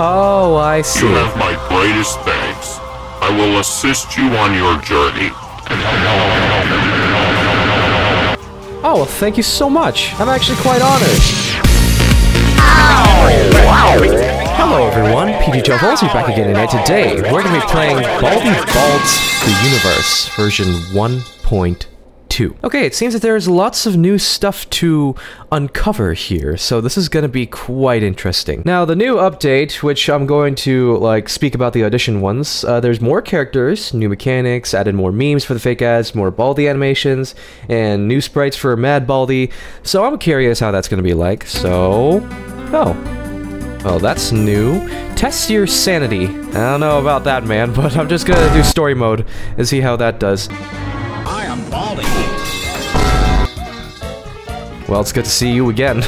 Oh, I see. You have my greatest thanks. I will assist you on your journey. Oh, well, thank you so much. I'm actually quite honored. Ow! Hello everyone, PghLFilms is back again, and today we're going to be playing Baldi Balds the Universe, version 1.2. Okay, it seems that there's lots of new stuff to uncover here, so this is going to be quite interesting. Now, the new update, which I'm going to, like, speak about the audition ones, there's more characters, new mechanics, added more memes for the fake ads, more Baldi animations, and new sprites for Mad Baldi, so I'm curious how that's going to be like, so... Oh, that's new. Test your sanity. I don't know about that, man, but I'm just going to do story mode and see how that does. I am Baldi. Well, it's good to see you again.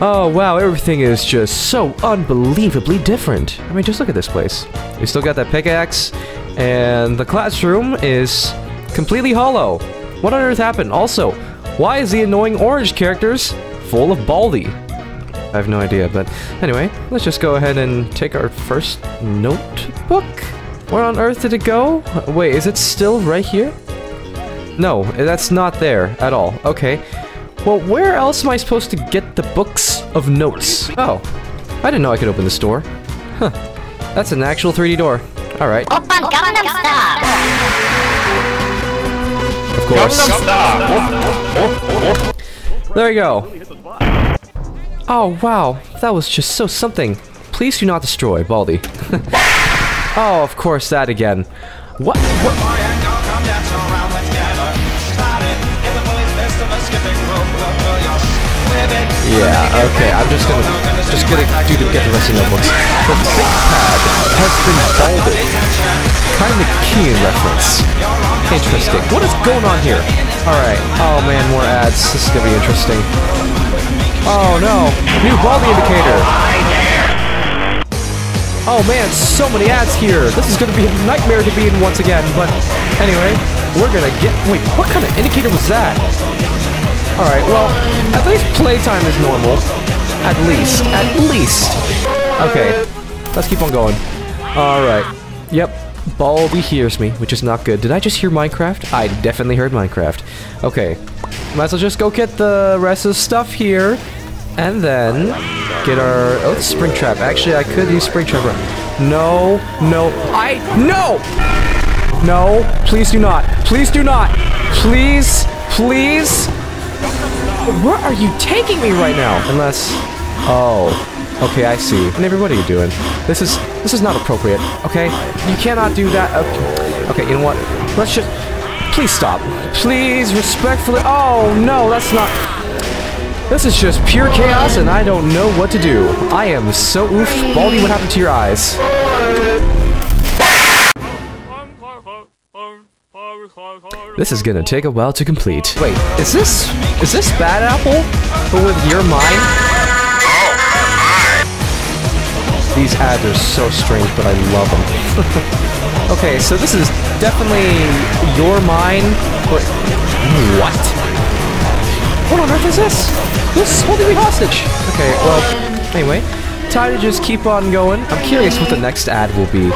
Oh, wow, everything is just so unbelievably different. I mean, just look at this place. We still got that pickaxe, and the classroom is completely hollow. What on earth happened? Also, why is the annoying orange characters full of Baldi? I have no idea, but anyway, let's just go ahead and take our first notebook. Where on earth did it go? Wait, is it still right here? No, that's not there at all. Okay. Well, where else am I supposed to get the books of notes? Oh, I didn't know I could open this door. Huh. That's an actual 3D door. Alright. Of course. There you go. Oh, wow. That was just so something. Please do not destroy, Baldi. Oh, of course, that again. What? Yeah, okay, I'm just gonna get the rest of the books. The ThinkPad has been balded. Kind of a key in reference. Interesting. What is going on here? Alright. Oh man, more ads. This is gonna be interesting. Oh no! New Baldi indicator! Oh man, so many ads here! This is gonna be a nightmare to be in once again, but anyway, we're gonna get... Wait, what kind of indicator was that? Alright, well, at least playtime is normal. At least. Okay, let's keep on going. Alright. Yep, Baldi hears me, which is not good. Did I just hear Minecraft? I definitely heard Minecraft. Okay, might as well just go get the rest of the stuff here, and then get our... Oh, it's Springtrap. Actually, I could use Springtrap. No, please do not. Please. Where are you taking me right now? Unless... Oh. Okay, I see. Neighbor, what are you doing? This is not appropriate, okay? You cannot do that. Okay, you know what? Let's just... Please stop. Please, respectfully... Oh, no, that's not... This is just pure chaos, and I don't know what to do. I am so oof. Baldi, what happened to your eyes? This is gonna take a while to complete. Wait, is this Bad Apple? But with your mind? These ads are so strange, but I love them. Okay, so this is definitely your mind, but what? What on earth is this? This is holding me hostage. Okay, well, anyway, time to just keep on going. I'm curious what the next ad will be.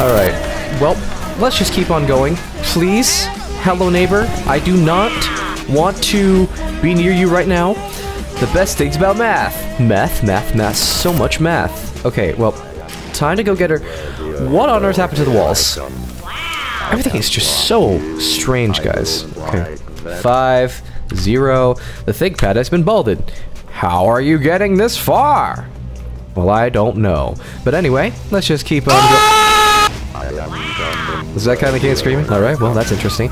All right, well. Let's just keep on going. Please, hello neighbor, I do not want to be near you right now. The best things about math, so much math. Okay, well, time to go get her. What on earth happened to the walls? Everything is just so strange, guys. Okay, 5, 0, the ThinkPad has been balded. How are you getting this far? Well, I don't know. But anyway, let's just keep on going. Is that kind of kid screaming? Alright, well, that's interesting.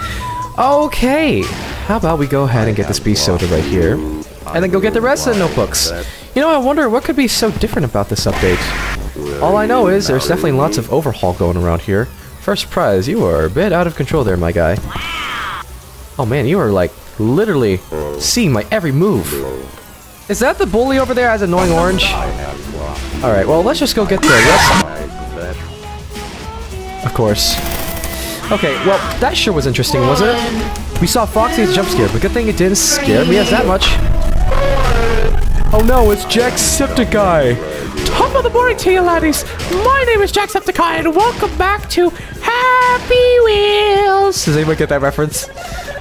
Okay! How about we go ahead and get this beef soda right here, and then go get the rest of the notebooks. You know, I wonder what could be so different about this update. All I know is there's definitely lots of overhaul going around here. 1st Prize, you are a bit out of control there, my guy. Oh man, you are, like, literally seeing my every move. Is that the bully over there as annoying orange? Alright, well, let's just go get the rest. Of course. Okay, well, that sure was interesting, wasn't it? We saw Foxy's jump scare, but good thing it didn't scare me as that much. Oh no, it's Jacksepticeye! Top Rather boring to you laddies. My name is Jacksepticeye and welcome back to Happy Wheels. Does anyone get that reference?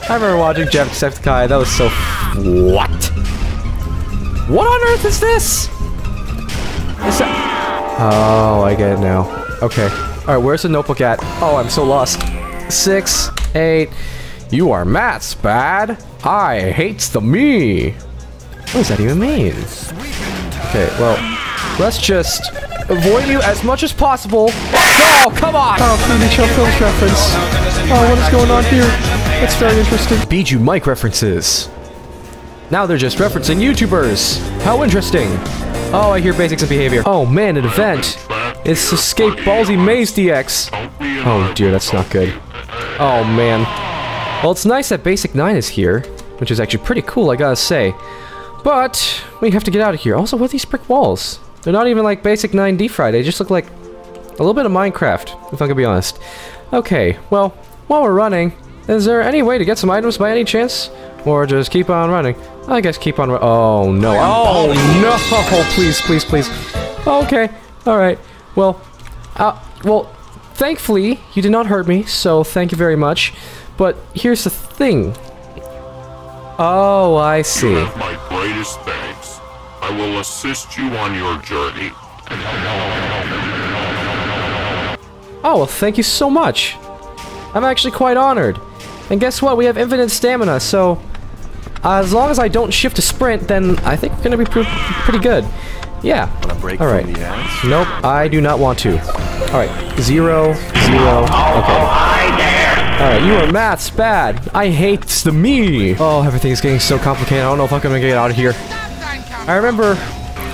I remember watching Jacksepticeye. That was so... What? What on earth is this? Is that... Oh, I get it now. Okay. Alright, where's the notebook at? Oh, I'm so lost. 6, 8... You are Matt's bad. I hates the me. What does that even mean? Okay, well, let's just avoid you as much as possible. Oh, come on! Oh, PghLFilms reference. Oh, what is going on here? It's very interesting. PG Mike references. Now they're just referencing YouTubers. How interesting. Oh, I hear basics of behavior. Oh man, an event. It's Escape Ballsy Maze DX. Oh dear, that's not good. Oh man. Well, it's nice that Basic 9 is here, which is actually pretty cool, I gotta say. But we have to get out of here. Also, what are these brick walls? They're not even like Basic 9 deep-fried. They just look like a little bit of Minecraft, if I can be honest. Okay, well, while we're running, is there any way to get some items by any chance? Or just keep on running? I guess keep on running. Oh, no. Oh, no! Please, please, please. Okay, alright. Well, thankfully, you did not hurt me, so thank you very much. But here's the thing. Oh, I see. You have my greatest thanks. I will assist you on your journey. Oh, well, thank you so much. I'm actually quite honored. And guess what? We have infinite stamina, so... as long as I don't shift to sprint, then I think we're gonna be pretty good. Yeah. Alright. Nope, I do not want to. Alright. 0, 0. Okay. Alright, you are Matt's bad. I hate the me. Oh, everything's getting so complicated. I don't know if I'm gonna get out of here. I remember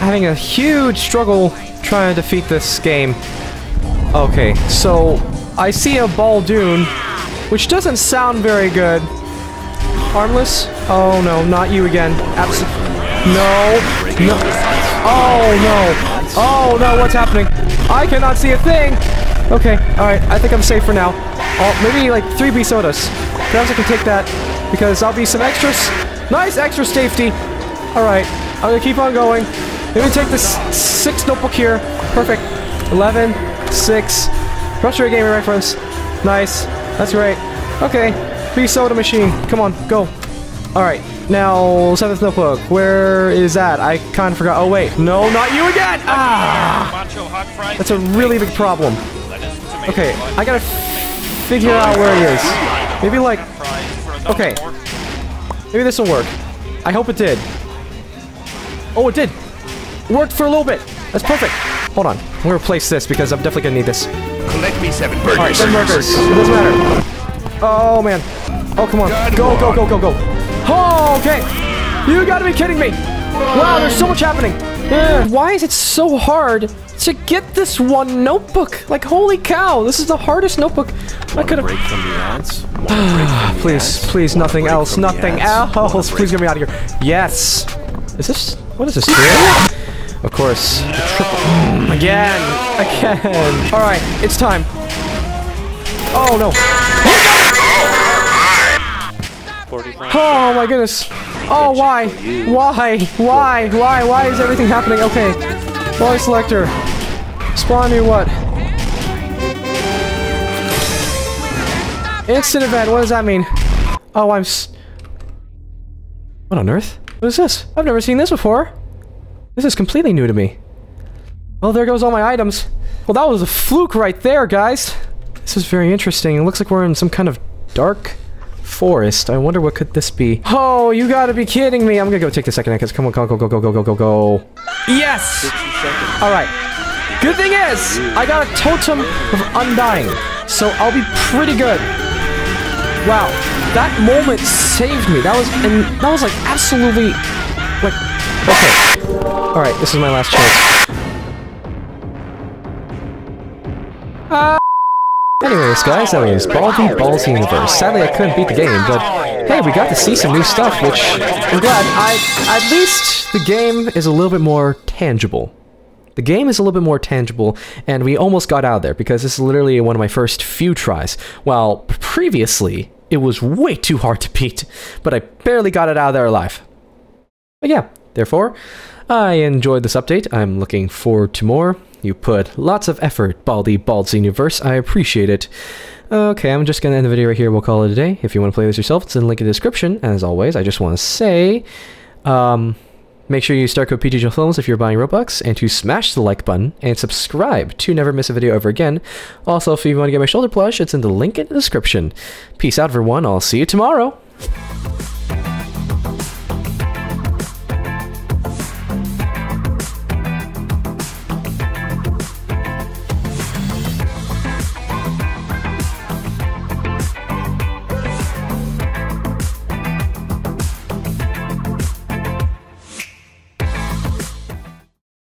having a huge struggle trying to defeat this game. Okay, so I see a Baldoon, which doesn't sound very good. Harmless? Oh no, not you again. Absolutely. No. No. Oh no. Oh no, what's happening? I cannot see a thing. Okay, alright, I think I'm safe for now. Oh, maybe like 3B sodas. Perhaps I can take that, because I'll be some extras. Nice extra safety! Alright, I'm gonna keep on going. Maybe take this 6 notebook here. Perfect. 11, 6. Retro gaming reference. Nice. That's right. Okay, B soda machine. Come on, go. Alright, now 7th notebook. Where is that? I kinda forgot. Oh wait, no, not you again! Ah! That's a really big problem. Okay, I gotta figure out where he is. Maybe like... Okay. Maybe this will work. I hope it did. Oh, it did! It worked for a little bit! That's perfect! Hold on. I'm gonna replace this because I'm definitely gonna need this. Collect me 7 burgers. Alright, 7 burgers. It doesn't matter. Oh, man. Oh, come on. Go, go, go, go, go. Oh, okay! You gotta be kidding me! Wow, there's so much happening! Why is it so hard to get this one notebook? Like, holy cow, this is the hardest notebook I could have... Please, please, nothing else, nothing else. Please get me out of here. Yes. Is this... What is this? Of course. No. Again. Again. Alright, it's time. Oh, no. Oh, my goodness. Oh, why? Why? Why? Why? Why is everything happening? Okay. Volley selector. Spawn you what? Instant event. What does that mean? Oh, I'm s... What on earth? What is this? I've never seen this before. This is completely new to me. Well, there goes all my items. Well, that was a fluke right there, guys. This is very interesting. It looks like we're in some kind of dark... forest. I wonder what could this be? Oh, you gotta be kidding me. I'm gonna go take the second because come on, go. Yes! Alright. Good thing is, I got a totem of undying, so I'll be pretty good. Wow. That moment saved me. That was like absolutely... like... Okay. Alright, this is my last chance. Anyways, guys, that was Baldi Balds the Universe. Sadly, I couldn't beat the game, but hey, we got to see some new stuff, which I'm glad. At least the game is a little bit more tangible. The game is a little bit more tangible, and we almost got out of there, because this is literally one of my first few tries. While previously, it was way too hard to beat, but I barely got it out of there alive. But yeah, Therefore, I enjoyed this update. I'm looking forward to more. You put lots of effort, Baldi Balds the Universe. I appreciate it. Okay, I'm just going to end the video right here. We'll call it a day. If you want to play this yourself, it's in the link in the description. As always, I just want to say, make sure you start code PghLFilms if you're buying Robux, and to smash the like button and subscribe to never miss a video ever again. Also, if you want to get my shoulder plush, it's in the link in the description. Peace out, everyone. I'll see you tomorrow.